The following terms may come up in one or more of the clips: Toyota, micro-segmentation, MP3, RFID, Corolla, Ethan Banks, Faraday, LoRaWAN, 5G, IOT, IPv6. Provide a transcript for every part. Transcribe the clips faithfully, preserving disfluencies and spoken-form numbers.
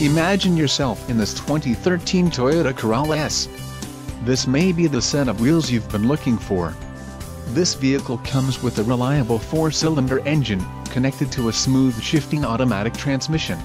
Imagine yourself in this twenty thirteen Toyota Corolla S. This may be the set of wheels you've been looking for. This vehicle comes with a reliable four-cylinder engine, connected to a smooth shifting automatic transmission.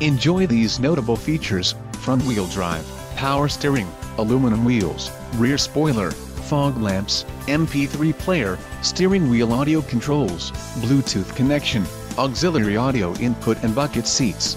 Enjoy these notable features: front-wheel drive, power steering, aluminum wheels, rear spoiler, fog lamps, M P three player, steering wheel audio controls, Bluetooth connection, auxiliary audio input and bucket seats.